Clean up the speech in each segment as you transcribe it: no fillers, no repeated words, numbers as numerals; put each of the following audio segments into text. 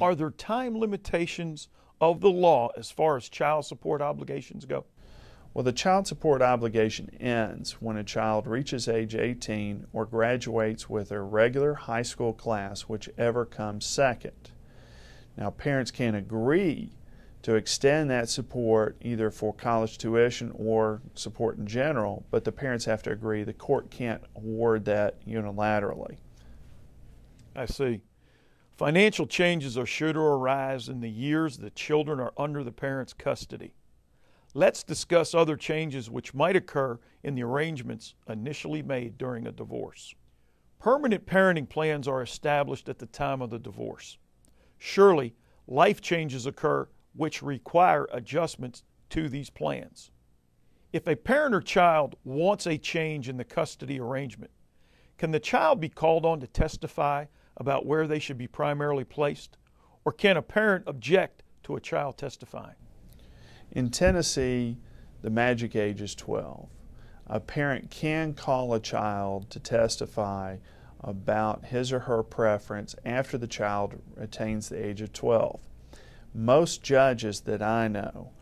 Are there time limitations of the law as far as child support obligations go? Well, the child support obligation ends when a child reaches age 18 or graduates with their regular high school class, whichever comes second. Now, parents can agree to extend that support either for college tuition or support in general, but the parents have to agree. The court can't award that unilaterally. I see. Financial changes are sure to arise in the years the children are under the parents' custody. Let's discuss other changes which might occur in the arrangements initially made during a divorce. Permanent parenting plans are established at the time of the divorce. Surely, life changes occur which require adjustments to these plans. If a parent or child wants a change in the custody arrangement, can the child be called on to testify about where they should be primarily placed, or can a parent object to a child testifying? In Tennessee, the magic age is 12. A parent can call a child to testify about his or her preference after the child attains the age of 12. Most judges that I know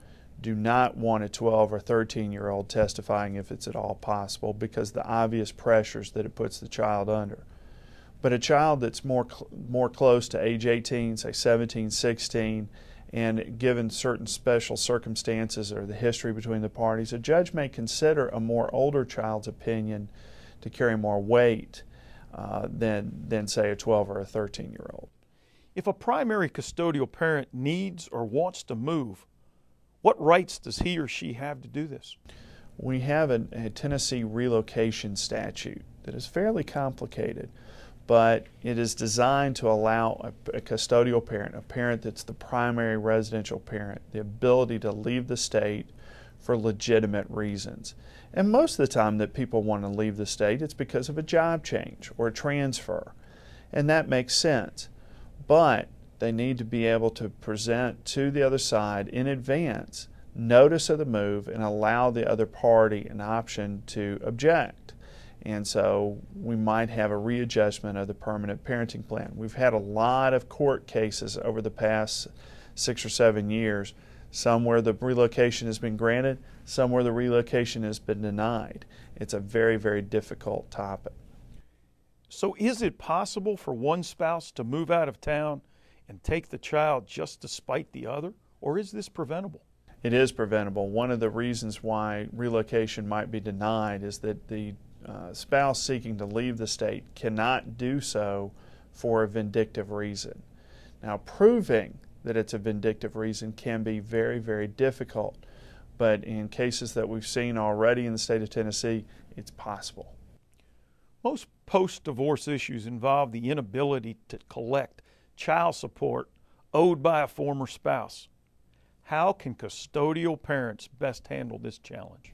do not want a 12 or 13-year-old testifying if it's at all possible, because the obvious pressures that it puts the child under. But a child that's more close to age 18, say 17, 16, and given certain special circumstances or the history between the parties, a judge may consider a more older child's opinion to carry more weight than say a 12 or a 13-year-old. If a primary custodial parent needs or wants to move, what rights does he or she have to do this? We have a Tennessee relocation statute that is fairly complicated, but it is designed to allow a custodial parent, a parent that's the primary residential parent, the ability to leave the state for legitimate reasons. And most of the time that people want to leave the state, it's because of a job change or a transfer, and that makes sense. But they need to be able to present to the other side in advance notice of the move and allow the other party an option to object. And so we might have a readjustment of the permanent parenting plan. We've had a lot of court cases over the past 6 or 7 years, some where the relocation has been granted, some where the relocation has been denied. It's a very, very difficult topic. So is it possible for one spouse to move out of town and take the child just to spite the other, or is this preventable? It is preventable. One of the reasons why relocation might be denied is that the spouse seeking to leave the state cannot do so for a vindictive reason. Now, proving that it's a vindictive reason can be very, very difficult, but in cases that we've seen already in the state of Tennessee, it's possible. Most post-divorce issues involve the inability to collect child support owed by a former spouse. How can custodial parents best handle this challenge?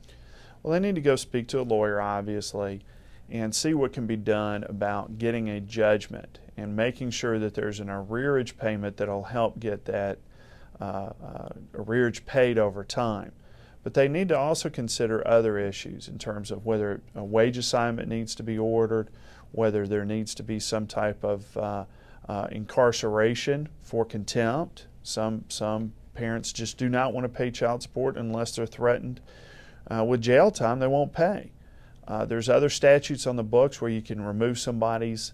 Well, they need to go speak to a lawyer, obviously, and see what can be done about getting a judgment and making sure that there's an arrearage payment that'll help get that arrearage paid over time. But they need to also consider other issues in terms of whether a wage assignment needs to be ordered, whether there needs to be some type of incarceration for contempt. Some parents just do not want to pay child support unless they're threatened with jail time. They won't pay. There's other statutes on the books where you can remove somebody's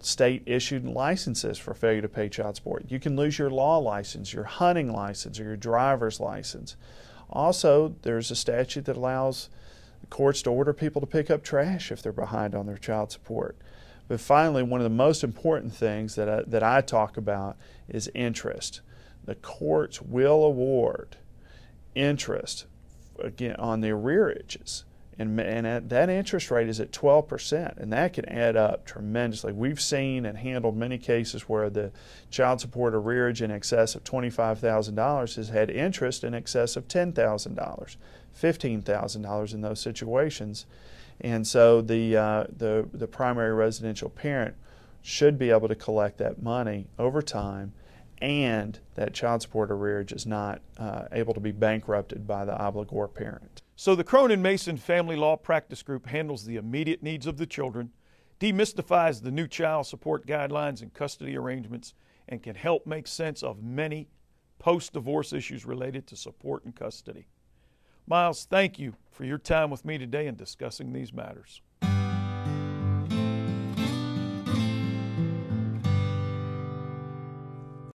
state-issued licenses for failure to pay child support. You can lose your law license, your hunting license, or your driver's license. Also, there's a statute that allows courts to order people to pick up trash if they're behind on their child support. But finally, one of the most important things that I talk about is interest. The courts will award interest again on the arrearages, and that interest rate is at 12%, and that can add up tremendously. We've seen and handled many cases where the child support arrearage in excess of $25,000 has had interest in excess of $10,000, $15,000 in those situations, and so the primary residential parent should be able to collect that money over time, and that child support arrearage is not able to be bankrupted by the obligor parent. So the Cronin Mason Family Law Practice Group handles the immediate needs of the children, demystifies the new child support guidelines and custody arrangements, and can help make sense of many post-divorce issues related to support and custody. Miles, thank you for your time with me today in discussing these matters.